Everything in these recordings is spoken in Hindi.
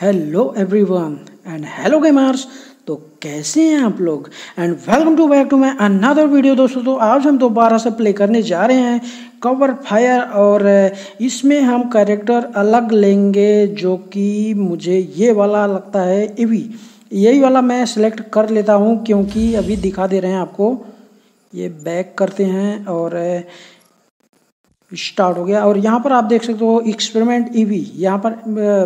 Hello everyone and hello gamers. तो कैसे हैं आप लोग and welcome to back to my another video. दोस्तों तो आज हम दोबारा से प्ले करने जा रहे हैं कवर फायर, और इसमें हम कैरेक्टर अलग लेंगे जो कि मुझे ये वाला लगता है ईवी, यही वाला मैं सिलेक्ट कर लेता हूं क्योंकि अभी दिखा दे रहे हैं आपको। ये बैक करते हैं और स्टार्ट हो गया, और यहाँ पर आप देख सकते हो एक्सपेरिमेंट ईवी। यहाँ पर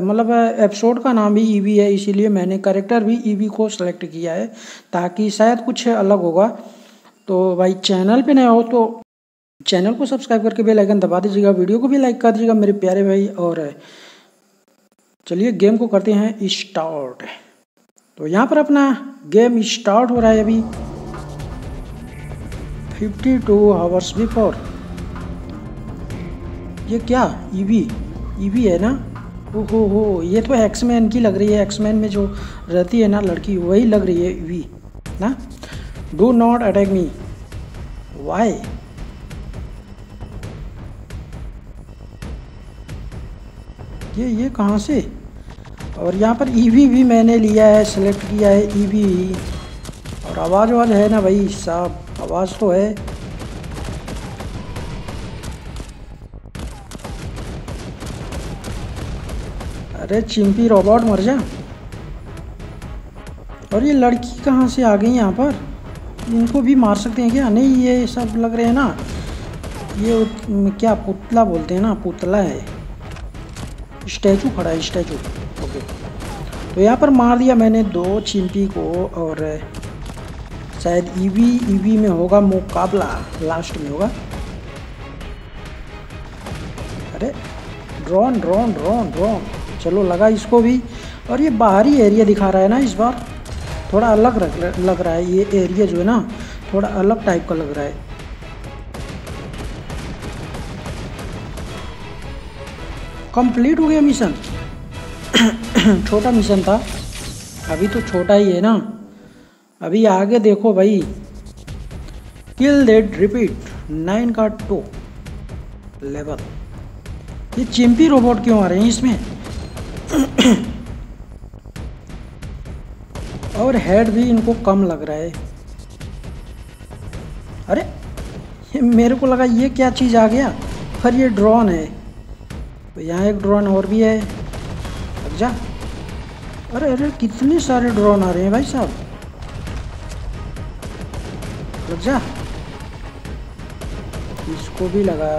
मतलब एपिसोड का नाम भी ईवी है, इसीलिए मैंने कैरेक्टर भी ईवी को सेलेक्ट किया है ताकि शायद कुछ अलग होगा। तो भाई चैनल पे नए हो तो चैनल को सब्सक्राइब करके बेल आइकन दबा दीजिएगा, वीडियो को भी लाइक कर दीजिएगा मेरे प्यारे भाई। और चलिए गेम को करते हैं स्टार्ट। तो यहाँ पर अपना गेम स्टार्ट हो रहा है अभी 52 आवर्स बिफोर। ये क्या ईवी है ना? ओहो हो, ये तो एक्समैन की लग रही है। एक्समैन में जो रहती है ना लड़की, वही लग रही है ईवी ना। Do not attack me, why? ये कहाँ से? और यहाँ पर ईवी भी मैंने लिया है, सेलेक्ट किया है ईवी। और आवाज़ है ना भाई साहब, आवाज़ तो है। अरे चिंपी रोबोट मर जा। और ये लड़की कहाँ से आ गई यहाँ पर? इनको भी मार सकते हैं क्या? नहीं, ये सब लग रहे हैं ना, ये क्या पुतला बोलते हैं ना, पुतला है, स्टैचू खड़ा है, स्टैचू। ओके, तो यहाँ पर मार दिया मैंने दो चिंपी को। और शायद ईवी में होगा मुकाबला, लास्ट में होगा। अरे ड्रोन ड्रोन ड्रोन ड्रोन, चलो लगा इसको भी। और ये बाहरी एरिया दिखा रहा है ना, इस बार थोड़ा अलग लग रहा है। ये एरिया जो है ना थोड़ा अलग टाइप का लग रहा है। कंप्लीट हो गया मिशन। छोटा मिशन था, अभी तो छोटा ही है ना। अभी आगे देखो भाई, किल दैट रिपीट 9 का 2 लेवल। ये चिंपी रोबोट क्यों आ रहे हैं इसमें? और हेड भी इनको कम लग रहा है। अरे मेरे को लगा ये क्या चीज़ आ गया, पर ये ड्रोन है। तो यहाँ एक ड्रोन और भी है, लग जा। अरे अरे कितने सारे ड्रोन आ रहे हैं भाई साहब, लग जा। इसको भी लगा।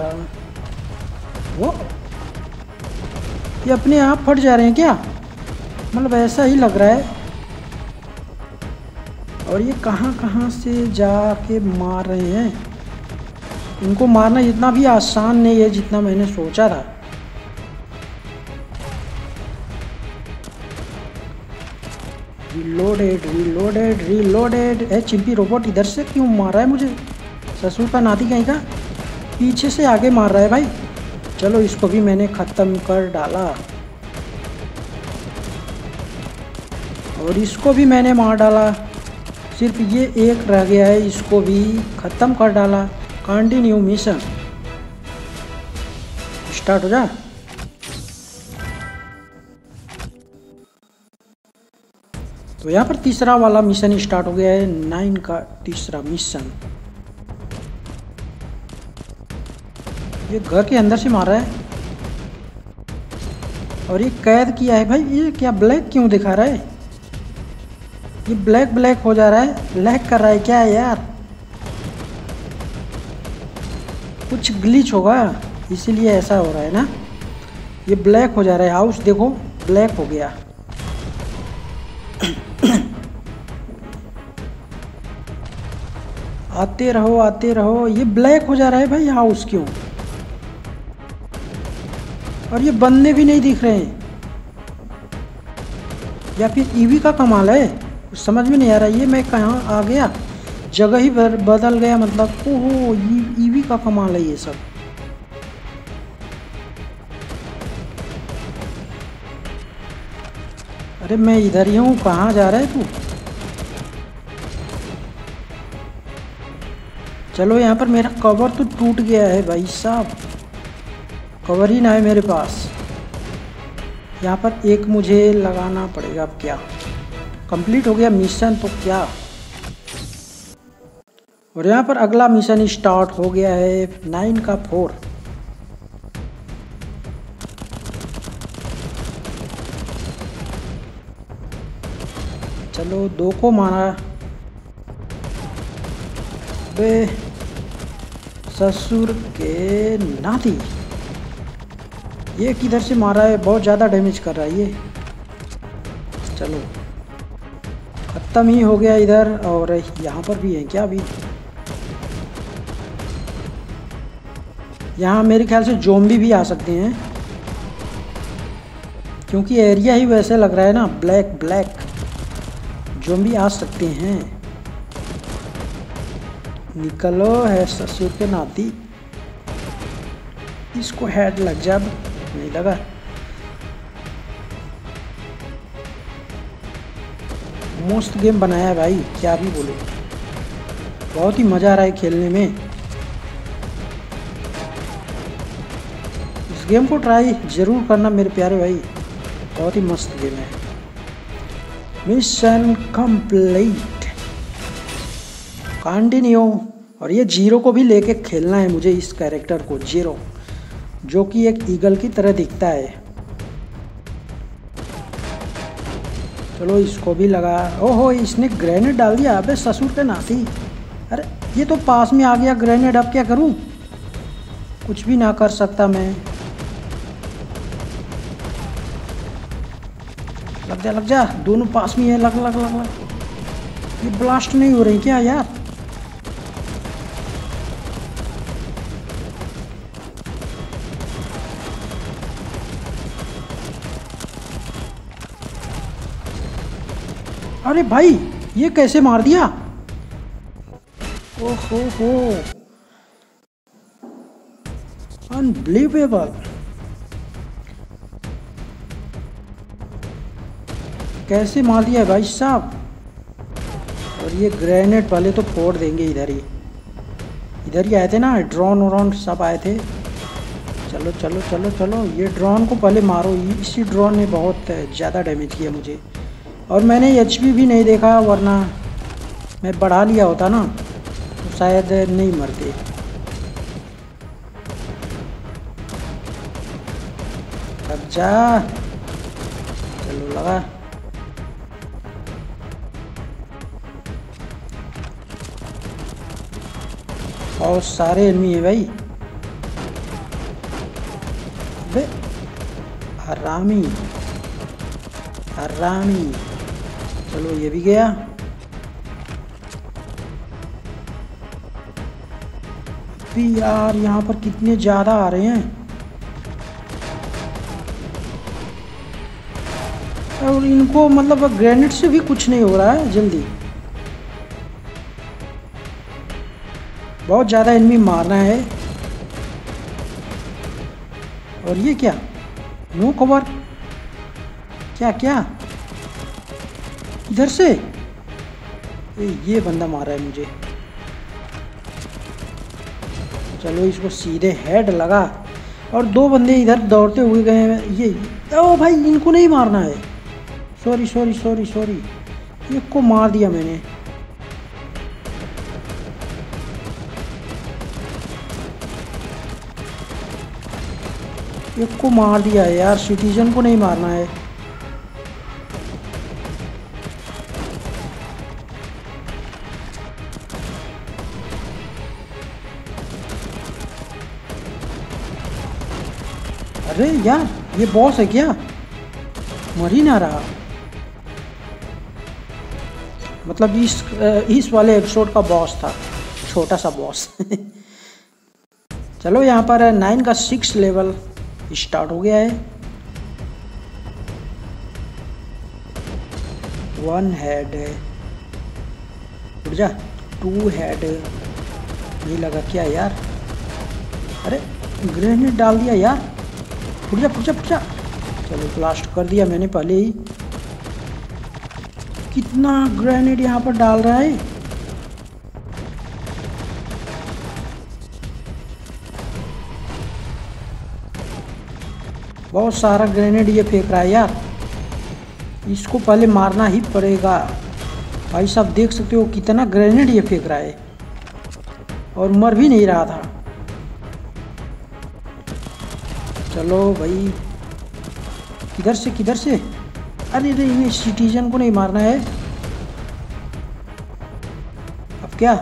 वो ये अपने आप फट जा रहे हैं क्या? मतलब ऐसा ही लग रहा है। और ये कहाँ से जाके मार रहे हैं? इनको मारना इतना भी आसान नहीं है जितना मैंने सोचा था। Reloaded reloaded reloaded. ए चिंपी रोबोट, इधर से क्यों मार रहा है मुझे? ससुर का नाती कहीं का, पीछे से आगे मार रहा है भाई। चलो इसको भी मैंने ख़त्म कर डाला, और इसको भी मैंने मार डाला। सिर्फ ये एक रह गया है, इसको भी ख़त्म कर डाला। कंटिन्यू मिशन, स्टार्ट हो जा। तो यहाँ पर तीसरा वाला मिशन स्टार्ट हो गया है, 9 का तीसरा मिशन। ये घर के अंदर से मार रहा है, और ये कैद किया है भाई। ये क्या ब्लैक क्यों दिखा रहा है? ये ब्लैक हो जा रहा है, लैग कर रहा है क्या यार? कुछ ग्लिच होगा इसीलिए ऐसा हो रहा है ना। ये ब्लैक हो जा रहा है, हाउस देखो ब्लैक हो गया। आते रहो आते रहो। ये ब्लैक हो जा रहा है भाई हाउस क्यों? और ये बंदे भी नहीं दिख रहे हैं, या फिर ईवी का कमाल है, समझ में नहीं आ रहा। ये मैं कहाँ आ गया, जगह ही बदल गया मतलब। ओहो, ईवी का कमाल है ये सब। अरे मैं इधर ही हूँ, कहाँ जा रहा है तू? चलो यहाँ पर मेरा कवर तो टूट गया है भाई साहब, कवर ही ना है मेरे पास। यहाँ पर एक मुझे लगाना पड़ेगा। अब क्या कंप्लीट हो गया मिशन तो क्या। और यहाँ पर अगला मिशन स्टार्ट हो गया है 9 का 4। चलो 2 को मारा। बे ससुर के नाती ये किधर से मारा है, बहुत ज़्यादा डैमेज कर रहा है ये। चलो ख़त्म ही हो गया इधर। और यहाँ पर भी है क्या अभी। यहाँ मेरे ख्याल से ज़ॉम्बी भी आ सकते हैं क्योंकि एरिया ही वैसे लग रहा है ना, ब्लैक ब्लैक ज़ॉम्बी आ सकते हैं। निकलो है ससुर के नाती। इसको हेड लग जा, नहीं लगा। मस्त गेम बनाया है भाई, क्या भी बोलो, बहुत ही मज़ा आ रहा है खेलने में। इस गेम को ट्राई ज़रूर करना मेरे प्यारे भाई, बहुत ही मस्त गेम है। Mission complete, continue. और ये जीरो को भी लेके खेलना है मुझे, इस कैरेक्टर को जीरो, जो कि एक ईगल की तरह दिखता है। चलो इसको भी लगा। ओहो इसने ग्रेनेड डाल दिया। अबे ससुर के नाती, अरे ये तो पास में आ गया ग्रेनेड। अब क्या करूं, कुछ भी ना कर सकता मैं। लग जा लग जा, दोनों पास में है। लग लग लग लग। ये ब्लास्ट नहीं हो रही क्या यार। अरे भाई ये कैसे मार दिया। ओहो हो, अनबिलीवेबल। कैसे मार दिया भाई साहब। और ये ग्रेनेड वाले तो फोड़ देंगे इधर ही आए थे ना, ड्रोन व्रोन सब आए थे। चलो चलो चलो चलो, ये ड्रोन को पहले मारो। इसी ड्रोन ने बहुत ज़्यादा डैमेज किया मुझे, और मैंने एचपी भी नहीं देखा, वरना मैं बढ़ा लिया होता ना तो शायद नहीं मरते। अच्छा चलो लगा। और सारे एनिमी है भाई। अबे हरामी हरामी। चलो ये भी गया। अभी यार यहाँ पर कितने ज़्यादा आ रहे हैं, और इनको मतलब ग्रेनेड से भी कुछ नहीं हो रहा है जल्दी। बहुत ज़्यादा एनिमी मारना है। और ये क्या, नो कवर। क्या क्या इधर से ये बंदा मारा है मुझे। चलो इसको सीधे हेड लगा। और 2 बंदे इधर दौड़ते हुए गए हैं। ये ओ भाई इनको नहीं मारना है, सॉरी सॉरी सॉरी सॉरी, एक को मार दिया मैंने। एक को मार दिया यार, सिटीजन को नहीं मारना है। अरे यार ये बॉस है क्या, मर ही ना रहा। मतलब इस वाले एपिसोड का बॉस था, छोटा सा बॉस। चलो यहाँ पर 9 का 6 लेवल स्टार्ट हो गया है। 1 हेड है, उठ जा। 2 हेड, नहीं लगा क्या यार। अरे ग्रेनेड डाल दिया यार, पुछा पुछा पुछा। चलो ब्लास्ट कर दिया मैंने पहले ही। कितना ग्रेनेड यहाँ पर डाल रहा है। बहुत सारा ग्रेनेड ये फेंक रहा है यार, इसको पहले मारना ही पड़ेगा। भाई साहब देख सकते हो कितना ग्रेनेड ये फेंक रहा है और मर भी नहीं रहा था। चलो भाई किधर से किधर से, अरे रे ये सिटीजन को नहीं मारना है। अब क्या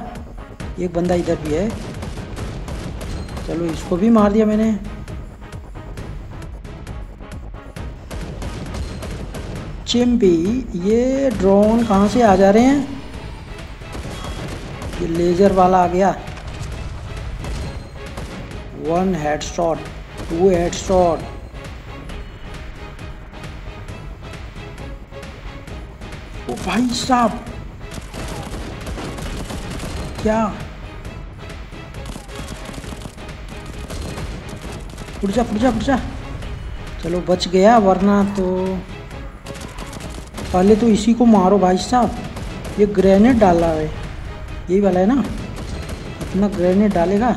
एक बंदा इधर भी है, चलो इसको भी मार दिया मैंने। चिम्पी ये ड्रोन कहाँ से आ जा रहे हैं, ये लेजर वाला आ गया। 1 हेडशॉट 2 हेडशॉट। ओ भाई साहब क्या, उड़ जा। चलो बच गया, वरना तो पहले तो इसी को मारो। भाई साहब ये ग्रेनेड डाल रहा है, यही वाला है ना, इतना ग्रेनेड डालेगा।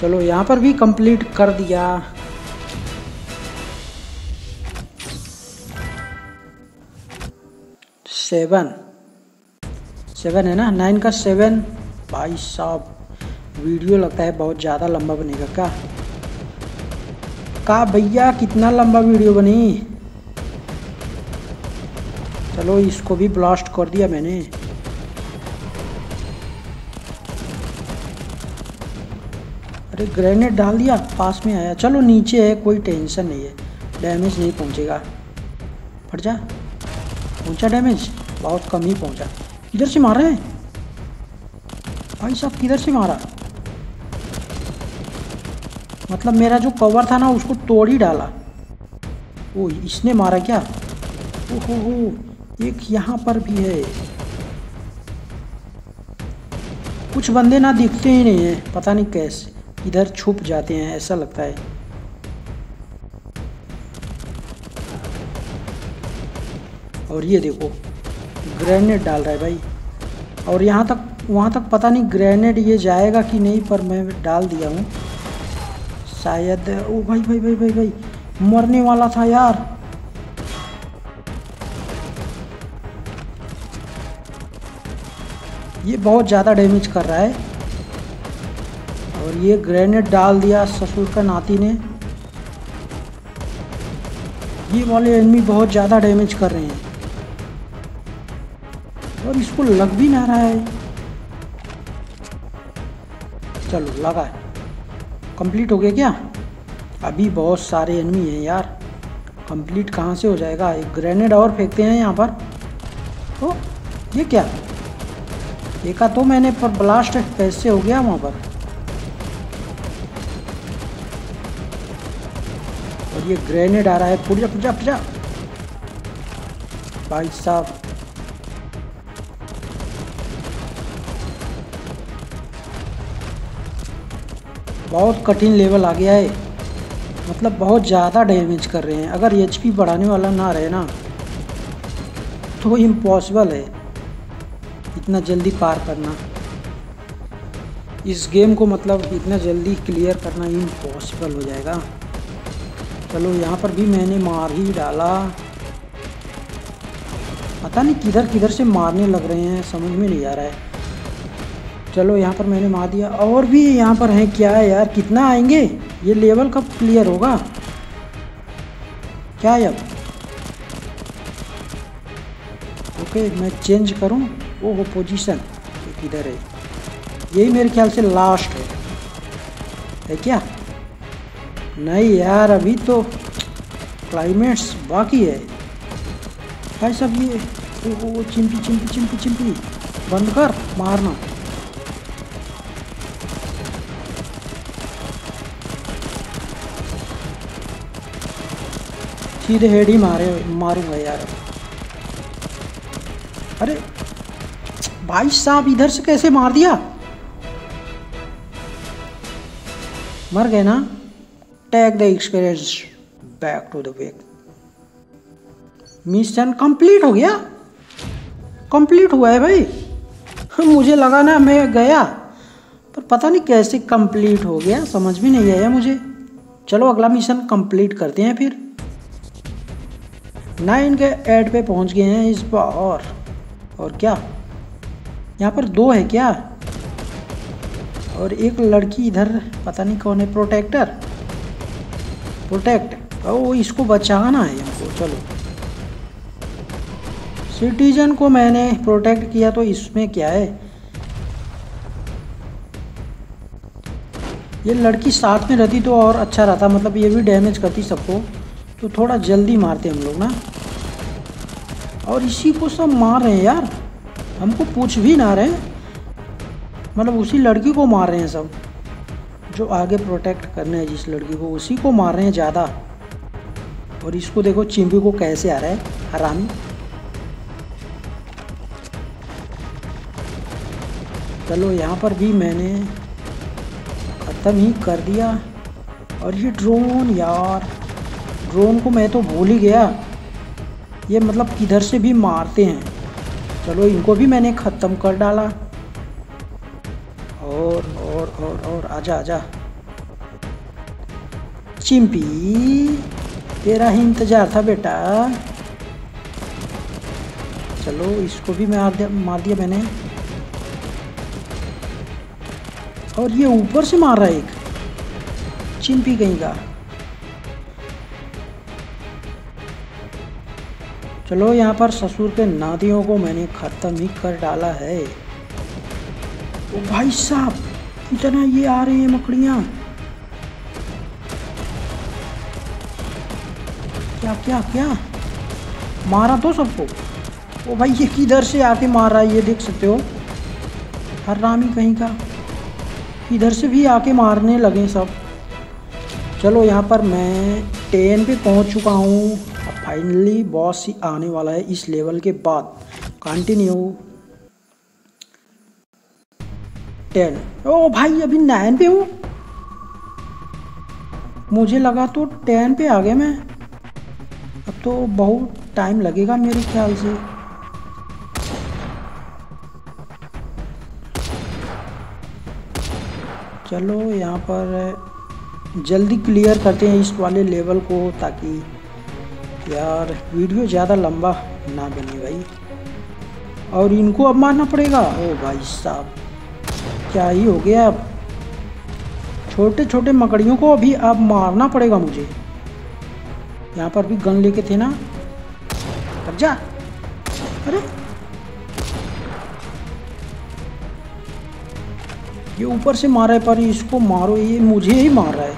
चलो यहाँ पर भी कंप्लीट कर दिया। सेवन है ना, 9 का 7। भाई साहब वीडियो लगता है बहुत ज़्यादा लंबा बनेगा का भैया, कितना लंबा वीडियो बनी। चलो इसको भी ब्लास्ट कर दिया मैंने। अरे ग्रेनेड डाल दिया, पास में आया। चलो नीचे है, कोई टेंशन नहीं है, डैमेज नहीं पहुंचेगा। फट जा, पहुंचा डैमेज, बहुत कम ही पहुंचा। किधर से मार रहे हैं भाई साहब, किधर से मारा, मतलब मेरा जो कवर था ना उसको तोड़ ही डाला। ओ इसने मारा क्या, ओहो एक यहाँ पर भी है। कुछ बंदे ना दिखते ही नहीं है, पता नहीं कैसे इधर छुप जाते हैं, ऐसा लगता है। और ये देखो ग्रेनेड डाल रहा है भाई, और यहाँ तक वहाँ तक पता नहीं ग्रेनेड ये जाएगा कि नहीं, पर मैं डाल दिया हूँ शायद। ओ भाई भाई भाई भाई भाई मरने वाला था यार। ये बहुत ज़्यादा डैमेज कर रहा है, और ये ग्रेनेड डाल दिया ससुर का नाती ने। ये वाले एनिमी बहुत ज़्यादा डैमेज कर रहे हैं, और इसको लग भी ना रहा है। चलो लगा, कंप्लीट हो गया क्या। अभी बहुत सारे एनिमी हैं यार, कंप्लीट कहाँ से हो जाएगा। एक ग्रेनेड और फेंकते हैं यहाँ पर। तो ये क्या देखा तो मैंने, पर ब्लास्ट कैसे हो गया वहाँ पर। और ये ग्रेनेड आ रहा है, फुट जा। भाई साहब बहुत कठिन लेवल आ गया है, मतलब बहुत ज़्यादा डैमेज कर रहे हैं। अगर एचपी बढ़ाने वाला ना रहे ना तो इम्पॉसिबल है इतना जल्दी पार करना इस गेम को, मतलब इतना जल्दी क्लियर करना इम्पॉसिबल हो जाएगा। चलो यहाँ पर भी मैंने मार ही डाला, पता नहीं किधर से मारने लग रहे हैं, समझ में नहीं आ रहा है। चलो यहाँ पर मैंने मार दिया, और भी यहाँ पर है क्या है यार, कितना आएंगे, ये लेवल कब क्लियर होगा क्या है। अब ओके मैं चेंज करूँ, वो पोजीशन किधर है, यही मेरे ख्याल से लास्ट है क्या। नहीं यार अभी तो क्लाइमेक्स बाकी है भाई साहब। ये वो चिंपी बंद कर मारना। सीधे हेड ही मारूंगा यार। अरे भाई साहब इधर से कैसे मार दिया, मर गए ना। Take the experience back to the wake. Mission complete हो गया, कंप्लीट हुआ है भाई। मुझे लगा ना मैं गया, पर पता नहीं कैसे कंप्लीट हो गया, समझ भी नहीं आया मुझे। चलो अगला मिशन कंप्लीट करते हैं फिर। 9 के 8 पे पहुंच गए हैं इस बार। और क्या यहाँ पर 2 है क्या? और एक लड़की इधर पता नहीं कौन है। प्रोटेक्ट ओ इसको बचाना है हमको। चलो सिटीजन को मैंने प्रोटेक्ट किया तो इसमें क्या है? ये लड़की साथ में रहती तो और अच्छा रहता, मतलब ये भी डैमेज करती सबको, तो थोड़ा जल्दी मारते हम लोग ना। और इसी को सब मार रहे हैं यार, हमको पूछ भी ना रहे, मतलब उसी लड़की को मार रहे हैं सब। जो आगे प्रोटेक्ट करना है जिस लड़की को, उसी को मार रहे हैं ज़्यादा। और इसको देखो चिंबी को कैसे आ रहा है हरामी। चलो यहाँ पर भी मैंने ख़त्म ही कर दिया। और ये ड्रोन यार, ड्रोन को मैं तो भूल ही गया, ये मतलब किधर से भी मारते हैं। चलो इनको भी मैंने ख़त्म कर डाला। और आजा आजा चिंपी, तेरा ही इंतज़ार था बेटा। चलो इसको भी मैं मार दिया मैंने। और ये ऊपर से मार रहा है एक चिंपी कहीं का। चलो यहाँ पर ससुर के नादियों को मैंने ख़त्म ही कर डाला है। ओ भाई साहब कितना ये आ रही हैं मकड़ियाँ, क्या क्या क्या मारा तो सबको। ओ भाई ये किधर से आके मार रहा है, ये देख सकते हो हरामी कहीं का, इधर से भी आके मारने लगे सब। चलो यहाँ पर मैं 10 पे पहुँच चुका हूँ। फाइनली बॉस ही आने वाला है इस लेवल के बाद। कंटिन्यू 10। ओ भाई अभी 9 पे हूँ, मुझे लगा तो 10 पे आ गया मैं। अब तो बहुत टाइम लगेगा मेरे ख्याल से। चलो यहाँ पर जल्दी क्लियर करते हैं इस वाले लेवल को, ताकि यार वीडियो ज़्यादा लंबा ना बने भाई। और इनको अब मारना पड़ेगा। ओ भाई साहब क्या ही हो गया, अब छोटे छोटे मकड़ियों को अभी अब मारना पड़ेगा मुझे। यहाँ पर भी गन लेके थे ना, अब जा। अरे ये ऊपर से मार रहा है, पर इसको मारो, ये मुझे ही मार रहा है।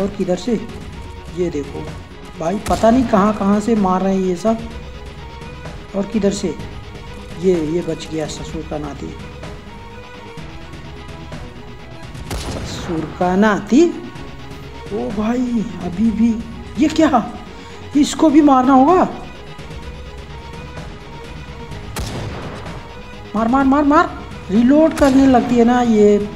और किधर से ये देखो भाई, पता नहीं कहाँ कहाँ से मार रहे हैं ये सब। और किधर से ये बच गया ससुर का नाती। ओ भाई अभी भी ये क्या, इसको भी मारना होगा। मार मार मार मार, रिलोड करने लगती है ना ये।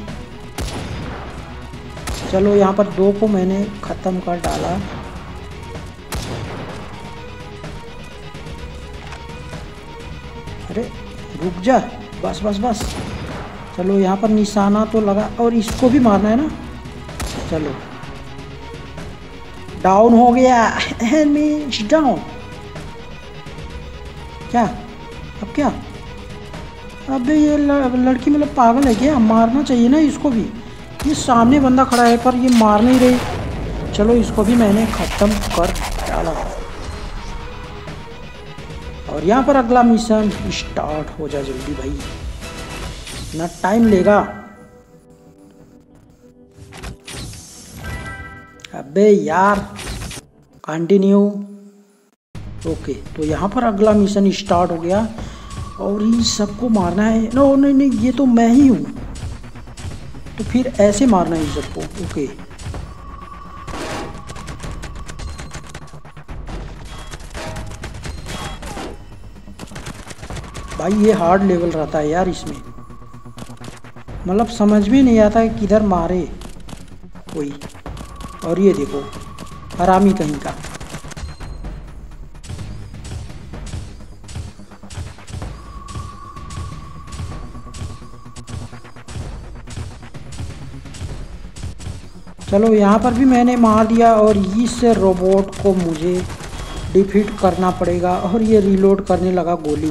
चलो यहाँ पर 2 को मैंने ख़त्म कर डाला। अरे रुक जा, बस बस बस। चलो यहाँ पर निशाना तो लगा, और इसको भी मारना है ना। चलो डाउन हो गया, एनिमी डाउन। क्या अब क्या, अबे ये लड़की मतलब पागल है क्या, मारना चाहिए ना इसको भी। ये सामने बंदा खड़ा है पर ये मार नहीं रही। चलो इसको भी मैंने ख़त्म कर डाला। और यहाँ पर अगला मिशन स्टार्ट हो जा जल्दी भाई, इतना टाइम लेगा। अबे यार कंटिन्यू। ओके तो यहाँ पर अगला मिशन स्टार्ट हो गया। और इन सबको मारना है। नो नहीं नहीं ये तो मैं ही हूँ, तो फिर ऐसे मारना है सबको। ओके भाई ये हार्ड लेवल रहता है यार, इसमें मतलब समझ में नहीं आता है किधर मारे कोई। और ये देखो हरामी कहीं का। चलो यहाँ पर भी मैंने मार दिया और इस रोबोट को मुझे डिफीट करना पड़ेगा। और ये रीलोड करने लगा गोली।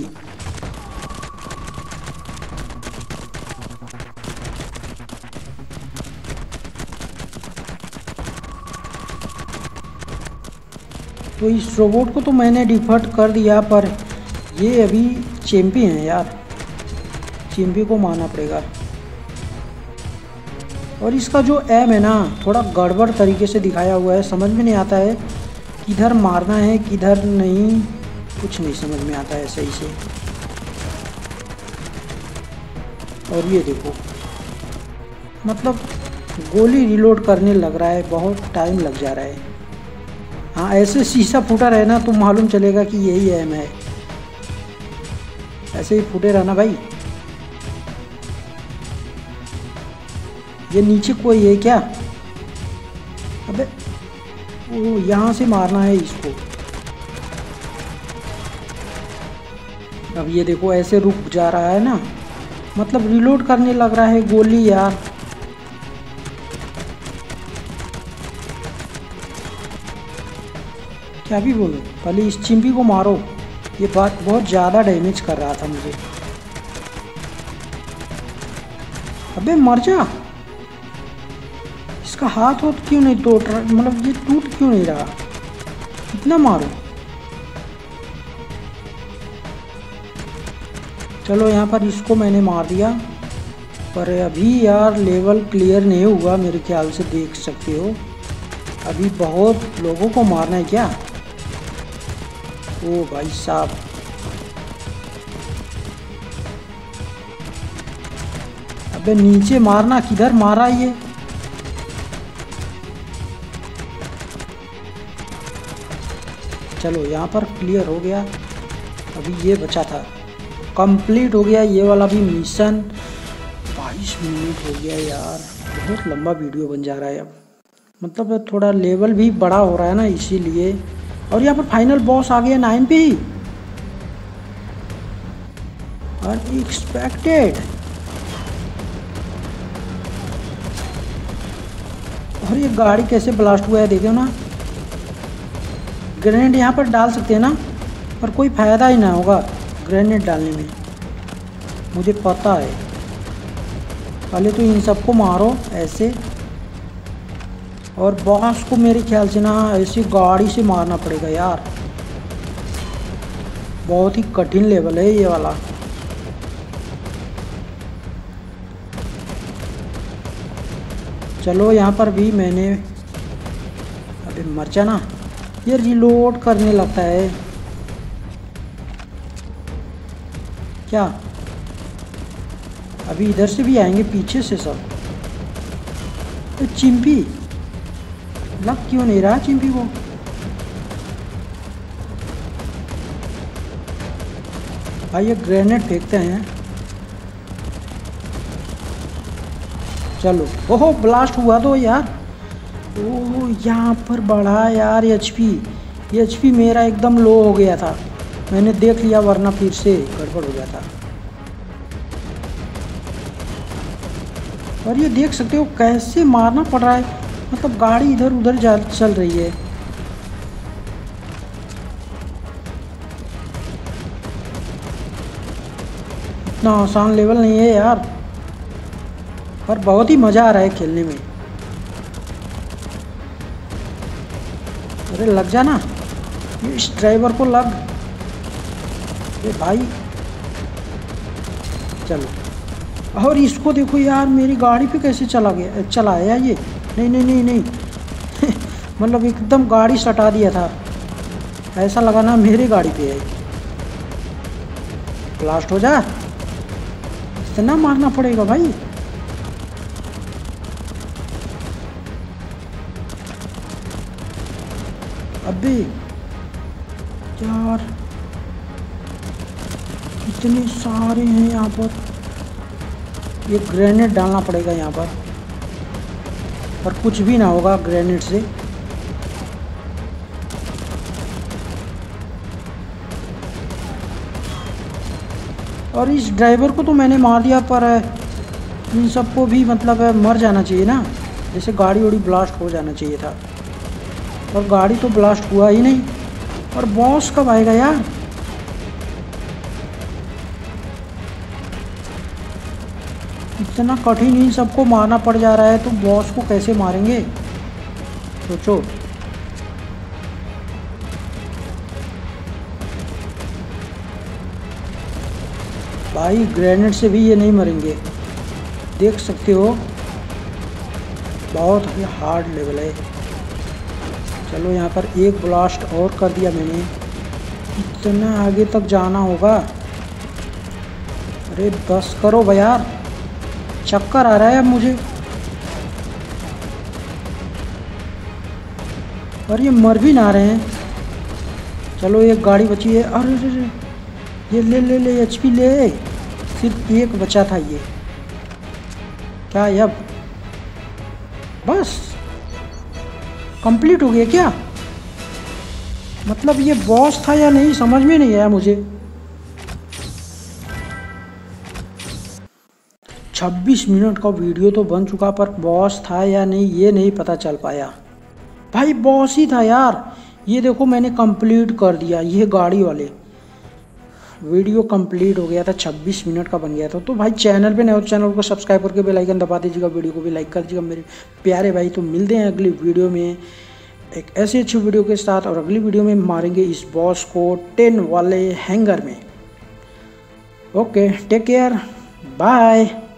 तो इस रोबोट को तो मैंने डिफीट कर दिया, पर ये अभी चैंपी हैं यार, चैंपी को मारना पड़ेगा। और इसका जो एम है ना थोड़ा गड़बड़ तरीके से दिखाया हुआ है, समझ में नहीं आता है किधर मारना है किधर नहीं, कुछ नहीं समझ में आता है सही से। और ये देखो मतलब गोली रिलोड करने लग रहा है, बहुत टाइम लग जा रहा है। हाँ ऐसे शीशा फूटा रहना तो मालूम चलेगा कि यही एम है, ऐसे ही फूटे रहना भाई। ये नीचे कोई है क्या? अबे वो यहाँ से मारना है इसको। अब ये देखो ऐसे रुक जा रहा है ना, मतलब रिलोड करने लग रहा है गोली यार। क्या भी बोलो, पहले इस चिंपी को मारो, ये बात बहुत ज़्यादा डैमेज कर रहा था मुझे। अबे मर जा, इसका हाथ होत क्यों नहीं टूट रहा, मतलब ये टूट क्यों नहीं रहा, इतना मारो। चलो यहाँ पर इसको मैंने मार दिया, पर अभी यार लेवल क्लियर नहीं हुआ मेरे ख्याल से, देख सकते हो अभी बहुत लोगों को मारना है क्या। ओ भाई साहब, अबे नीचे मारना, किधर मारा ये। चलो यहाँ पर क्लियर हो गया, अभी ये बचा था, कंप्लीट हो गया ये वाला भी मिशन। 22 मिनट हो गया यार, बहुत लंबा वीडियो बन जा रहा है अब, मतलब थोड़ा लेवल भी बड़ा हो रहा है ना इसीलिए। और यहाँ पर फाइनल बॉस आ गया 9 पे ही, अनएक्सपेक्टेड। और ये गाड़ी कैसे ब्लास्ट हुआ है देखो ना, ग्रेनेड यहाँ पर डाल सकते हैं ना, पर कोई फायदा ही ना होगा ग्रेनेड डालने में, मुझे पता है। पहले तो इन सबको मारो ऐसे, और बॉस को मेरे ख्याल से ना ऐसी गाड़ी से मारना पड़ेगा यार, बहुत ही कठिन लेवल है ये वाला। चलो यहाँ पर भी मैंने, अबे मर जा ना, ये रिलोड करने लगता है क्या। अभी इधर से भी आएंगे पीछे से सब। तो चिंपी लग क्यों नहीं रहा चिंपी को। भाई ये ग्रेनेड फेंकते हैं। चलो ओहो ब्लास्ट हुआ तो यार। ओहो यहाँ पर बढ़ा यार एचपी मेरा एकदम लो हो गया था, मैंने देख लिया, वरना फिर से गड़बड़ हो गया था। और ये देख सकते हो कैसे मारना पड़ रहा है, मतलब गाड़ी इधर उधर चल रही है। इतना आसान लेवल नहीं है यार, पर बहुत ही मज़ा आ रहा है खेलने में। अरे लग जा ना, इस ड्राइवर को लग। अरे भाई चलो, और इसको देखो यार मेरी गाड़ी पे कैसे चला गया, चलाया ये। नहीं नहीं नहीं नहीं मतलब एकदम गाड़ी सटा दिया था, ऐसा लगा ना मेरी गाड़ी पे है। ब्लास्ट हो जा, इतना मारना पड़ेगा भाई। अबे यार इतने सारे हैं यहाँ पर, ये ग्रेनेड डालना पड़ेगा यहाँ पर, पर कुछ भी ना होगा ग्रेनेड से। और इस ड्राइवर को तो मैंने मार दिया, पर इन सबको भी मतलब मर जाना चाहिए ना। जैसे गाड़ी उड़ी ब्लास्ट हो जाना चाहिए था, और गाड़ी तो ब्लास्ट हुआ ही नहीं। और बॉस कब आएगा यार? इतना कठिन ही सबको मारना पड़ जा रहा है तो बॉस को कैसे मारेंगे सोचो। भाई ग्रेनेड से भी ये नहीं मरेंगे, देख सकते हो बहुत ही हार्ड लेवल है। चलो यहाँ पर एक ब्लास्ट और कर दिया मैंने, इतना आगे तक जाना होगा। अरे 10 करो भाई यार, चक्कर आ रहा है अब मुझे। और ये मर भी ना रहे हैं। चलो एक गाड़ी बची है। अरे अरे ये ले ले ले HP ले, सिर्फ एक बचा था ये। क्या अब बस कंप्लीट हो गया क्या? मतलब ये बॉस था या नहीं समझ में नहीं आया मुझे। 26 मिनट का वीडियो तो बन चुका, पर बॉस था या नहीं ये नहीं पता चल पाया। भाई बॉस ही था यार। ये देखो मैंने कंप्लीट कर दिया, ये गाड़ी वाले वीडियो कंप्लीट हो गया था, 26 मिनट का बन गया था। तो भाई चैनल पे नए हो चैनल को सब्सक्राइब करके बेल आइकन दबा दीजिएगा, वीडियो को भी लाइक कर दीजिएगा मेरे प्यारे भाई। तो मिलते हैं अगली वीडियो में एक ऐसी अच्छी वीडियो के साथ, और अगली वीडियो में मारेंगे इस बॉस को 10 वाले हैंगर में। Okay take care bye.